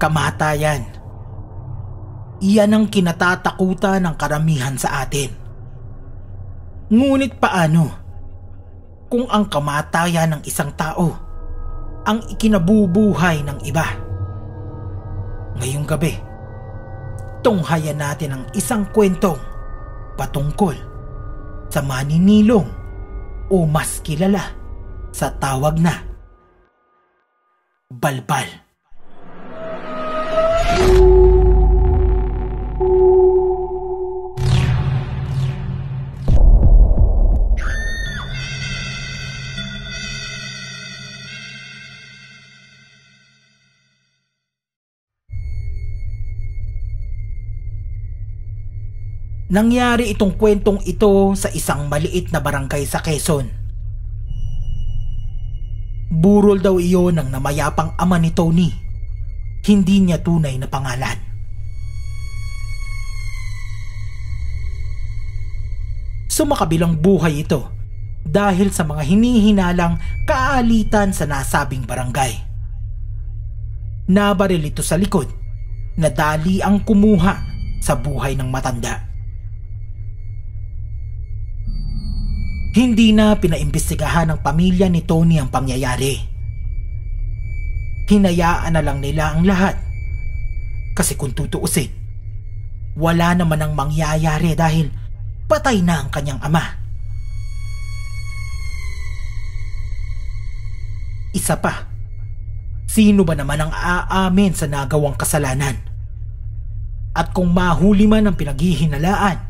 kamatayan. Iyan ang kinatatakutan ng karamihan sa atin. Ngunit paano kung ang kamatayan ng isang tao ang ikinabubuhay ng iba? Ngayong gabi, tunghayan natin ang isang kwentong patungkol sa maninilong o mas kilala sa tawag na Balbal. Nangyari itong kwentong ito sa isang maliit na barangay sa Quezon. Burol daw iyon ng namayapang ama ni Tony. Hindi niya tunay na pangalan. Sumakabilang buhay ito dahil sa mga hinihinalang kaalitan sa nasabing barangay. Nabaril ito sa likod na dali ang kumuha sa buhay ng matanda. Hindi na pinaimbestigahan ng pamilya ni Tony ang pangyayari. Hinayaan na lang nila ang lahat. Kasi kung tutuusin, wala naman ang mangyayari dahil patay na ang kanyang ama. Isa pa, sino ba naman ang aamin sa nagawang kasalanan? At kung mahuli man ang pinaghihinalaan,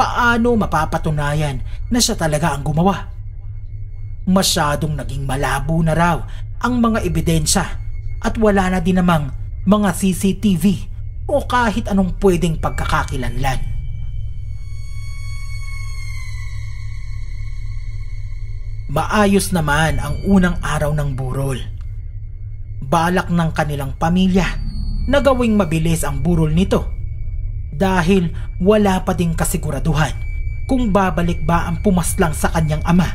paano mapapatunayan na siya talaga ang gumawa? Masyadong naging malabo na raw ang mga ebidensya at wala na din namang mga CCTV o kahit anong pwedeng pagkakakilanlan. Maayos naman ang unang araw ng burol. Balak ng kanilang pamilya na gawing mabilis ang burol nito. Dahil wala pa ding kasiguraduhan kung babalik ba ang pumaslang sa kanyang ama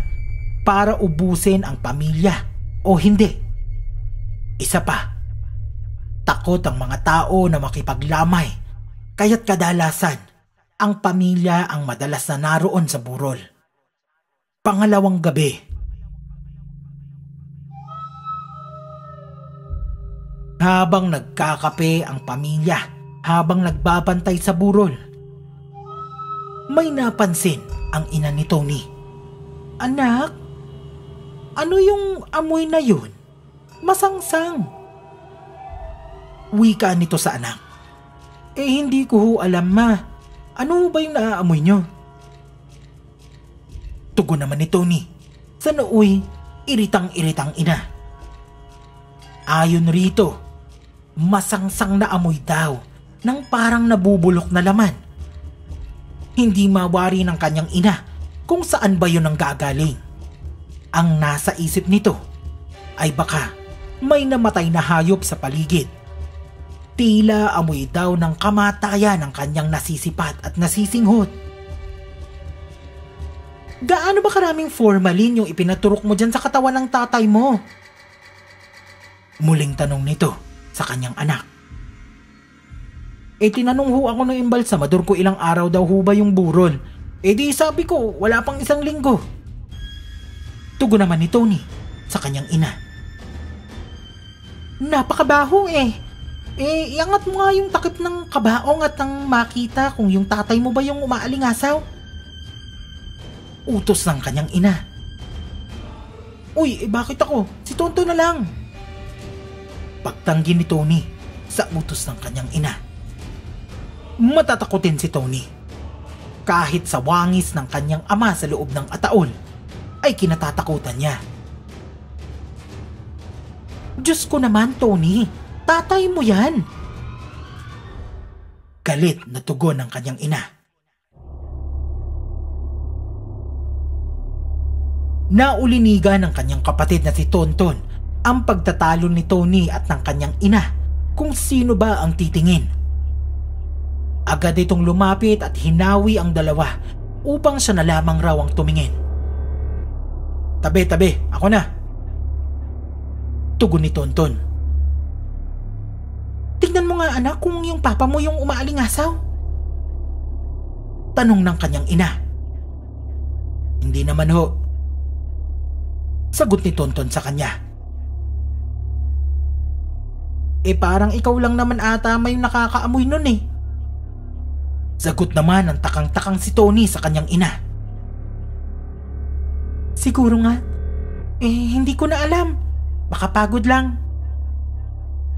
para ubusin ang pamilya o hindi. Isa pa, takot ang mga tao na makipaglamay kaya't kadalasan ang pamilya ang madalas na naroon sa burol. Pangalawang gabi. Habang nagkakape ang pamilya habang nagbabantay sa burol, may napansin ang ina ni Tony. "Anak, ano yung amoy na yun? Masangsang." Wika nito sa anak. "Eh hindi ko alam, ma. Ano ba yung naaamoy nyo?" Tugon naman ni Tony sa nooy iritang-iritang ina. Ayon rito, masangsang na amoy daw nang parang nabubulok na laman. Hindi mawari ng kanyang ina kung saan ba yun ang gagaling. Ang nasa isip nito ay baka may namatay na hayop sa paligid. Tila amoy daw ng kamatayan ng kanyang nasisipat at nasisinghot. "Gaano ba karaming formalin yung ipinaturok mo dyan sa katawan ng tatay mo?" Muling tanong nito sa kanyang anak. "Eh tinanong ho ako ng imbalsamador ko ilang araw daw ho ba yung burol. Eh di sabi ko wala pang isang linggo." Tugon naman ni Tony sa kanyang ina. "Napakabaho eh. Eh iangat mo nga yung takip ng kabaong at nang makita kung yung tatay mo ba yung umaalingasaw." Utos ng kanyang ina. "Uy, eh bakit ako? Si Tonton na lang." Pagtanggi ni Tony sa utos ng kanyang ina. Matatakotin si Tony. Kahit sa wangis ng kanyang ama sa loob ng ataol ay kinatatakutan niya. "Diyos ko naman, Tony, tatay mo yan." Galit na tugon ng kanyang ina. Naulinigan ng kanyang kapatid na si Tonton ang pagtatalo ni Tony at ng kanyang ina kung sino ba ang titingin. Agad itong lumapit at hinawi ang dalawa upang siya na lamang raw ang tumingin. "Tabi-tabi, ako na." Tugon ni Tonton. ba anak kung yung papa mo yung umaalingasaw? Tanong ng kanyang ina. Hindi naman ho, sagot ni Tonton sa kanya. Eh parang ikaw lang naman ata may nakakaamoy nun eh, sagot naman ang takang-takang si Tony sa kanyang ina. Siguro nga, hindi ko na alam, baka pagod lang.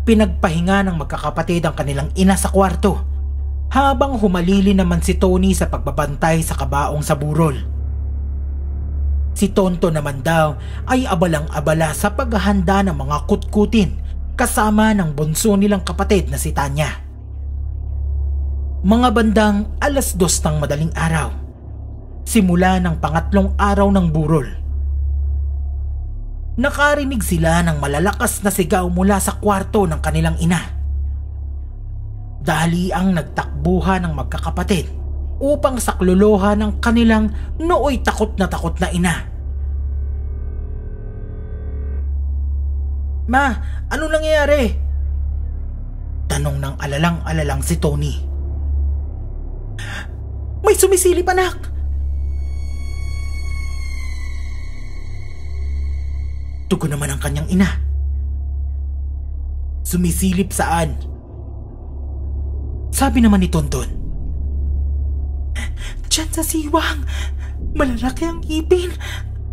Pinagpahinga ng magkakapatid ang kanilang ina sa kwarto habang humalili naman si Tony sa pagbabantay sa kabaong sa burol. Si Tonto naman daw ay abalang-abala sa paghahanda ng mga kutkutin kasama ng bunso nilang kapatid na si Tanya. Mga bandang 2:00 ng madaling araw, simula ng pangatlong araw ng burol, nakarinig sila ng malalakas na sigaw mula sa kwarto ng kanilang ina. Dali ang nagtakbuhan ng magkakapatid upang saklolohan ng kanilang nooy takot na ina. Ma, ano nangyayari? Tanong ng alalang-alalang si Tony. May sumisilip, anak! Tugon naman ang kanyang ina. Sumisilip saan? Sabi naman ni Tonton. Diyan sa siwang, malalaki ang ipin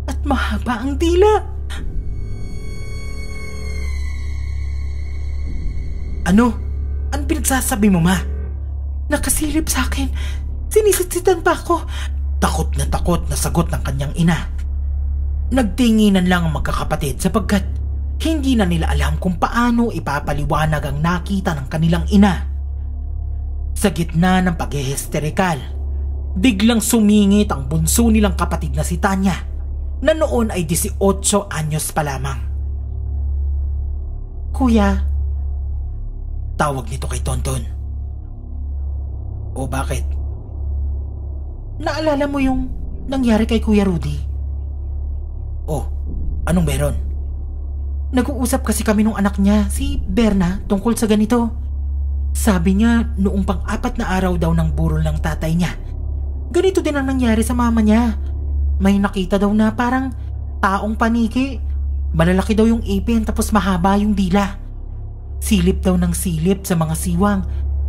at mahaba ang dila. Ano? Ano pinagsasabi mo, ma? Nakasilip sa akin. Sinisitsitan pa ako. Takot na sagot ng kanyang ina. Nagtinginan lang ang magkakapatid sapagkat hindi na nila alam kung paano ipapaliwanag ang nakita ng kanilang ina. Sa gitna ng paghihisterikal, biglang sumingit ang bunso nilang kapatid na si Tanya na noon ay 18 anyos pa lamang. Kuya, tawag nito kay Tonton. O bakit? Naalala mo yung nangyari kay Kuya Rudy? Oh, anong meron? Nag-uusap kasi kami nung anak niya, si Berna, tungkol sa ganito. Sabi niya noong pang-apat na araw daw ng burol ng tatay niya, ganito din ang nangyari sa mama niya. May nakita daw na parang taong paniki. Malalaki daw yung ipin tapos mahaba yung dila. Silip daw ng silip sa mga siwang.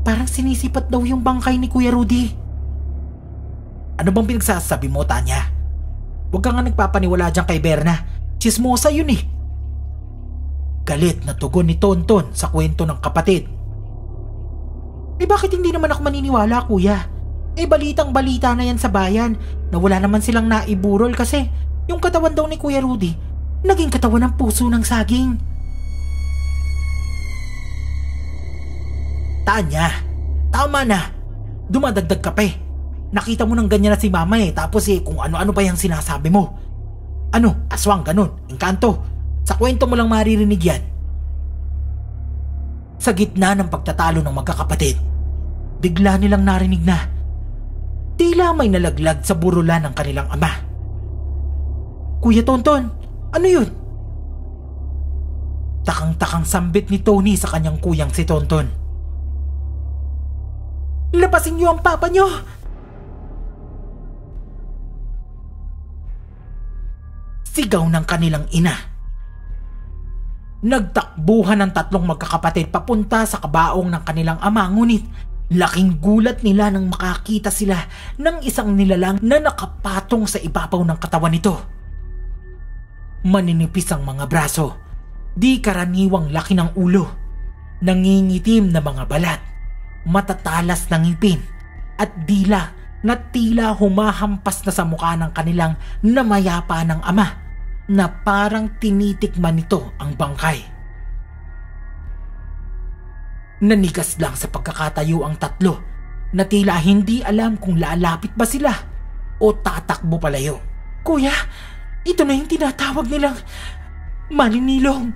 Parang sinisipat daw yung bangkay ni Kuya Rudy. Ano bang pinagsasabi mo, Tanya? Huwag ka nga nagpapaniwala dyan kay Berna. Chismosa yun eh. Galit na tugon ni Tonton sa kwento ng kapatid. Eh bakit hindi naman ako maniniwala, kuya? Eh balitang balita na yan sa bayan na wala naman silang naiburol kasi yung katawan daw ni Kuya Rudy naging katawan ng puso ng saging. Tanya, tama na. Dumadagdag ka pa eh. Nakita mo nang ganyan na si mama eh, tapos eh kung ano-ano pa yung sinasabi mo. Ano, aswang ganun, engkanto. Sa kwento mo lang maririnig yan. Sa gitna ng pagtatalo ng magkakapatid, bigla nilang narinig na tila may nalaglag sa burulan ng kanilang ama. Kuya Tonton, ano yun? Takang-takang sambit ni Tony sa kanyang kuyang si Tonton. Lapasin niyo ang papa niyo! Sigaw ng kanilang ina. Nagtakbuhan ang tatlong magkakapatid papunta sa kabaong ng kanilang ama, ngunit laking gulat nila nang makakita sila ng isang nilalang na nakapatong sa ibabaw ng katawan nito. Maninipis ang mga braso, di karaniwang laki ng ulo, nangingitim na mga balat, matatalas ng ngipin at dila na tila humahampas na sa mukha ng kanilang namayapa ng ama na parang tinitikman nito ang bangkay. Nanigas lang sa pagkakatayo ang tatlo na tila hindi alam kung lalapit ba sila o tatakbo palayo. Kuya, ito na yung tinatawag nilang maninilong.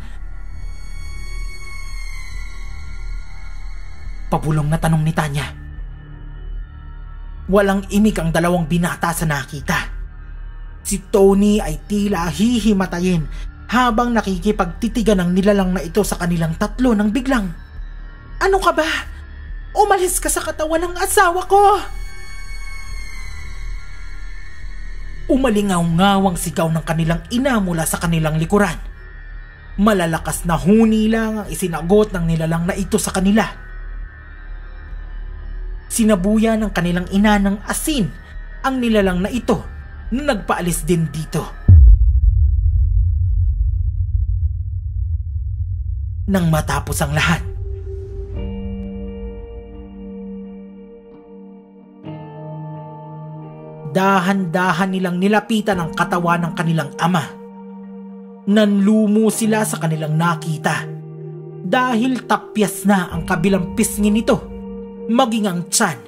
Pabulong na tanong ni Tanya. Walang imig ang dalawang binata sa nakita. Si Tony ay tila hihimatayin habang nakikipagtitigan ng nilalang na ito sa kanilang tatlo nang biglang Ano ka ba? Umalis ka sa katawan ng asawa ko! Umalingaw-ngawang sigaw ng kanilang ina mula sa kanilang likuran. Malalakas na huni lang ang isinagot ng nilalang na ito sa kanila. Sinabuya ng kanilang ina ng asin ang nilalang na ito na nagpaalis din dito. Nang matapos ang lahat, dahan-dahan nilang nilapitan ang katawan ng kanilang ama. Nanlumo sila sa kanilang nakita dahil tapyas na ang kabilang pisngi nito. Maging ang tiyan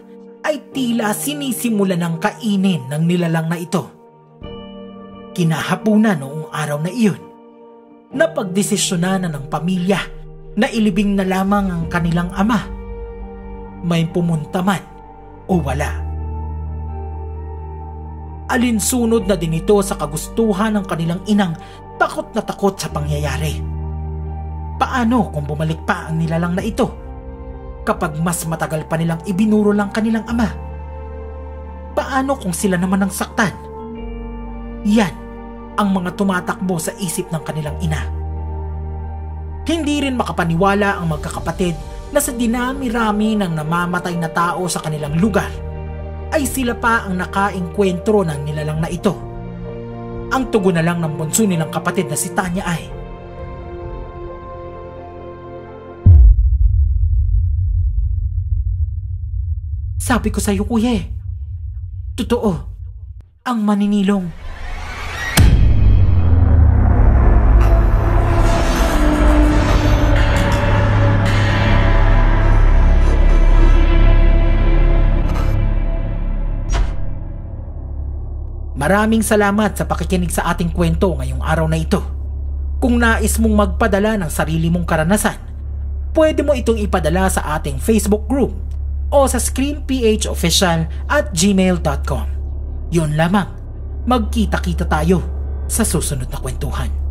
ay tila sinisimula ng kainin ng nilalang na ito. Kinahapunan noong araw na iyon, napagdesisyonan na ng pamilya na ilibing na lamang ang kanilang ama, may pumunta man o wala. Alinsunod na din ito sa kagustuhan ng kanilang inang takot na takot sa pangyayari. Paano kung bumalik pa ang nilalang na ito kapag mas matagal pa nilang ibinuro lang kanilang ama? Paano kung sila naman ang saktan? Yan ang mga tumatakbo sa isip ng kanilang ina. Hindi rin makapaniwala ang magkakapatid na sa dinami-rami ng namamatay na tao sa kanilang lugar ay sila pa ang nakaengkwentro ng nilalang na ito. Ang tugon na lang ng bunso nilang kapatid na si Tanya ay, "Sabi ko sa'yo, kuya, totoo ang maninilong." Maraming salamat sa pakikinig sa ating kwento ngayong araw na ito. Kung nais mong magpadala ng sarili mong karanasan, pwede mo itong ipadala sa ating Facebook group o sa screamph.official@gmail.com. Yun lamang, magkita-kita tayo sa susunod na kwentuhan.